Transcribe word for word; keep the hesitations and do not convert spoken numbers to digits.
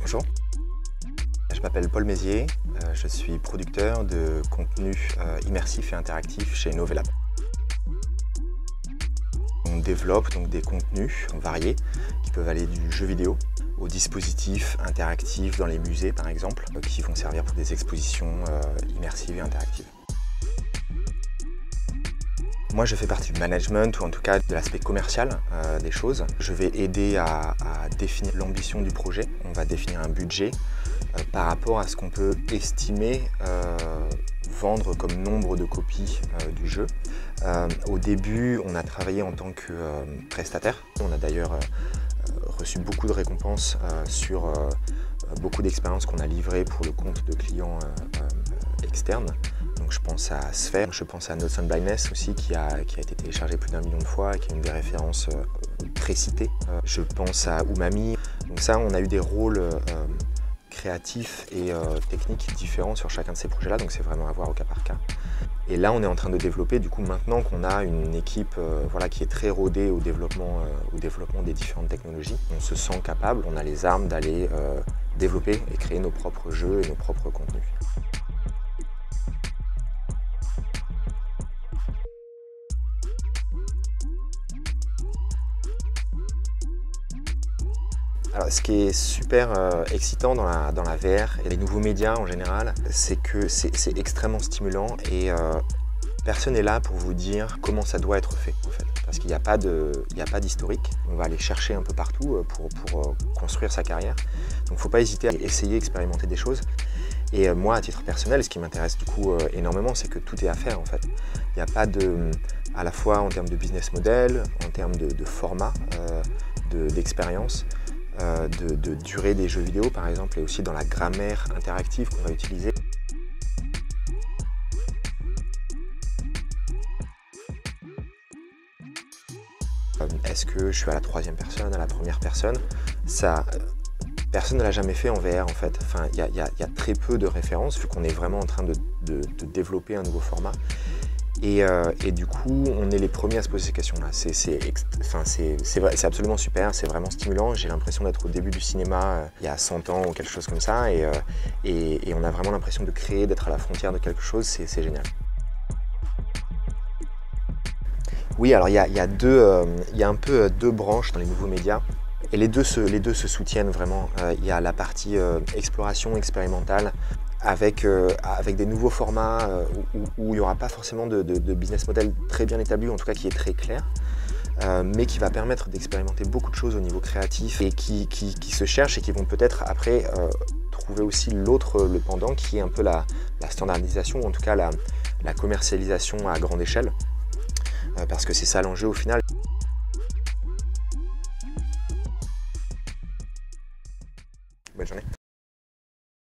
Bonjour, je m'appelle Paul Mézier, euh, je suis producteur de contenu euh, immersif et interactif chez Novelab. On développe donc des contenus variés qui peuvent aller du jeu vidéo aux dispositifs interactifs dans les musées par exemple, euh, qui vont servir pour des expositions euh, immersives et interactives. Moi, je fais partie du management, ou en tout cas de l'aspect commercial euh, des choses. Je vais aider à, à définir l'ambition du projet. On va définir un budget euh, par rapport à ce qu'on peut estimer euh, vendre comme nombre de copies euh, du jeu. Euh, au début, on a travaillé en tant que euh, prestataire. On a d'ailleurs euh, reçu beaucoup de récompenses euh, sur euh, beaucoup d'expériences qu'on a livrées pour le compte de clients euh, euh, externes. Donc je pense à Sphere, je pense à Not Sound Blindness aussi, qui a, qui a été téléchargé plus d'un million de fois et qui est une des références euh, très citées. Euh, je pense à Umami. Donc ça, on a eu des rôles euh, créatifs et euh, techniques différents sur chacun de ces projets-là, donc c'est vraiment à voir au cas par cas. Et là, on est en train de développer, du coup, maintenant qu'on a une équipe euh, voilà, qui est très rodée au développement, euh, au développement des différentes technologies, on se sent capable, on a les armes d'aller euh, développer et créer nos propres jeux et nos propres contenus. Alors, ce qui est super euh, excitant dans la, dans la V R et les nouveaux médias en général, c'est que c'est extrêmement stimulant et euh, personne n'est là pour vous dire comment ça doit être fait, en fait. Parce qu'il n'y a pas d'historique. On va aller chercher un peu partout pour, pour construire sa carrière. Donc, il ne faut pas hésiter à essayer, expérimenter des choses. Et euh, moi, à titre personnel, ce qui m'intéresse du coup euh, énormément, c'est que tout est à faire, en fait. Il n'y a pas de... à la fois en termes de business model, en termes de, de format, euh, d'expérience, de, Euh, de, de durée des jeux vidéo par exemple, et aussi dans la grammaire interactive qu'on va utiliser. Euh, Est-ce que je suis à la troisième personne, à la première personne? Ça, euh, personne ne l'a jamais fait en V R en fait. Enfin, il y, y, y a très peu de références vu qu'on est vraiment en train de, de, de développer un nouveau format. Et, euh, et du coup, on est les premiers à se poser ces questions-là. C'est absolument super, c'est vraiment stimulant. J'ai l'impression d'être au début du cinéma euh, il y a cent ans ou quelque chose comme ça. Et, euh, et, et on a vraiment l'impression de créer, d'être à la frontière de quelque chose. C'est génial. Oui, alors il y a, y a deux, euh, y a un peu deux branches dans les nouveaux médias. Et les deux se, les deux se soutiennent vraiment. Il euh, y a la partie euh, exploration expérimentale. Avec, euh, avec des nouveaux formats euh, où, où il n'y aura pas forcément de, de, de business model très bien établi, en tout cas qui est très clair, euh, mais qui va permettre d'expérimenter beaucoup de choses au niveau créatif et qui, qui, qui se cherchent et qui vont peut-être après euh, trouver aussi l'autre, le pendant, qui est un peu la, la standardisation, ou en tout cas la, la commercialisation à grande échelle, euh, parce que c'est ça l'enjeu au final. Bonne journée.